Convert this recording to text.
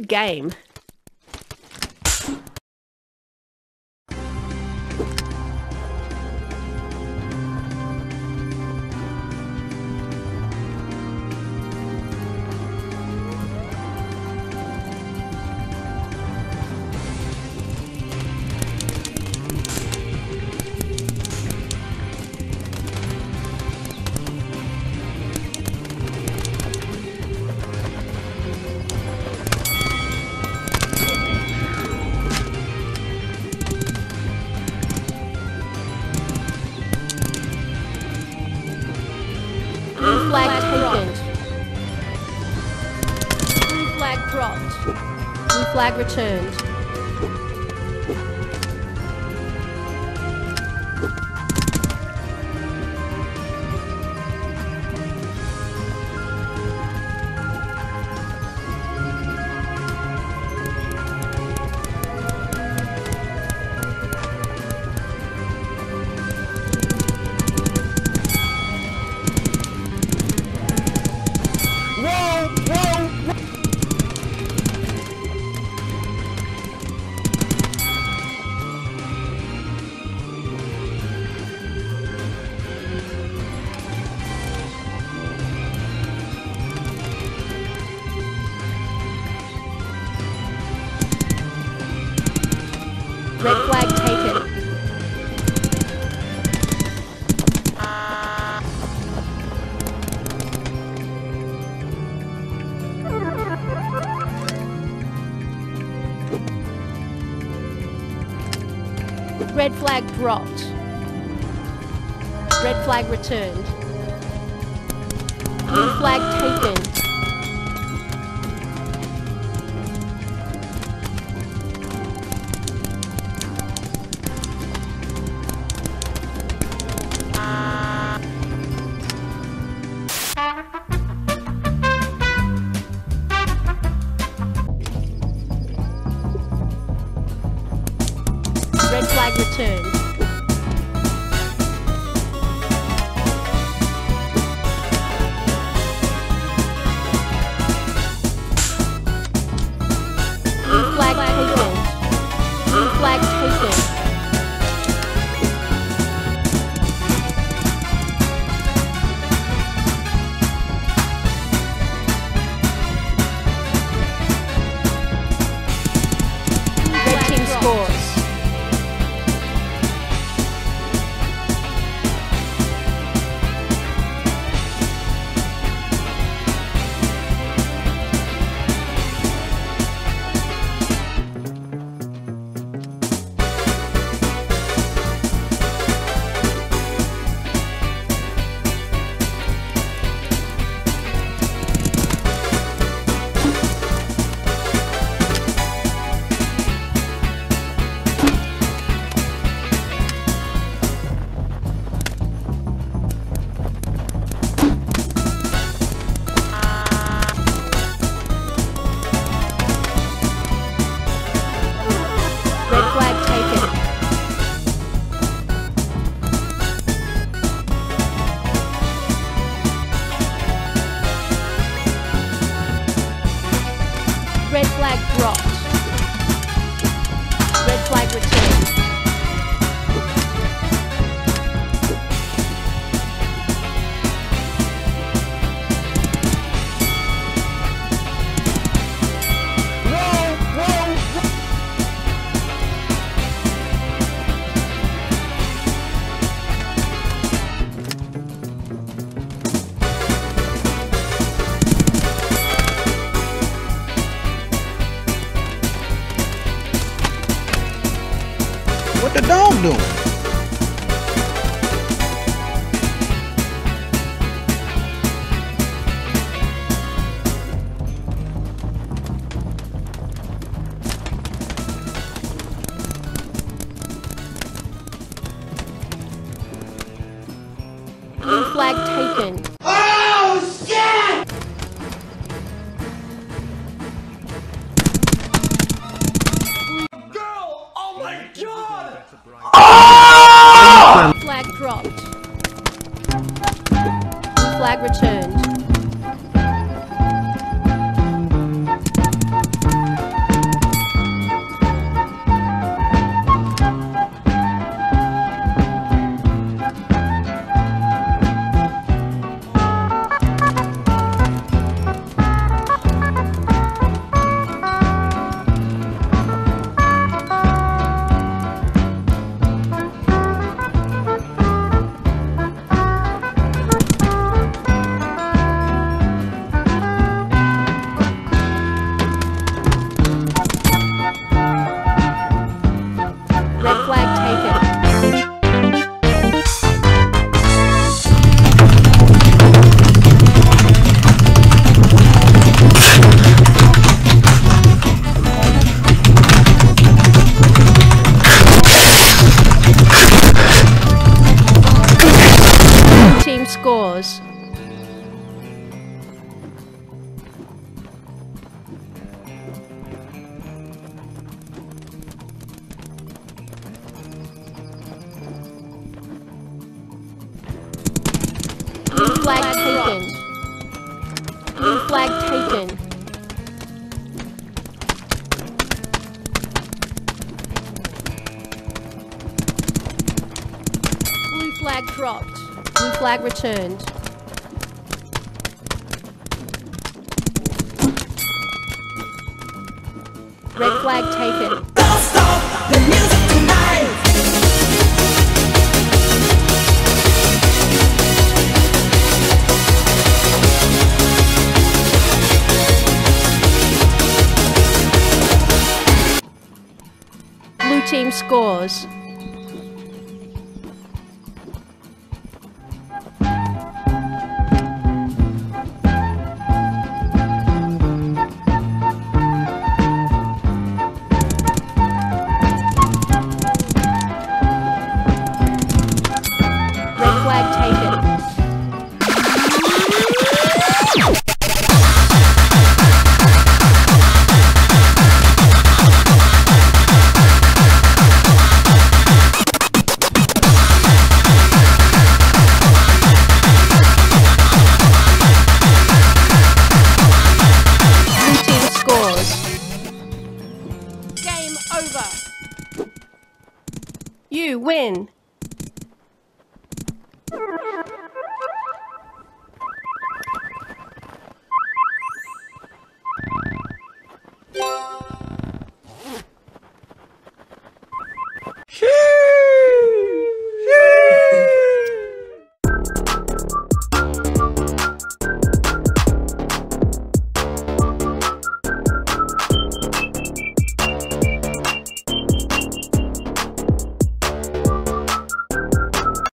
good game. Flag returned. Red flag taken. Red flag dropped. Red flag returned. Blue flag taken. Red flag returned. Blue flag taken. Blue flag taken. Red team scores. Red flag dropped. Red flag returned. What the dog doing? Blue flag taken. Oh shit! Girl! Oh my god! Oh! Flag dropped. Flag returned. scores. Flag returned. Red flag taken. Don't stop the music tonight. Blue team scores. You win!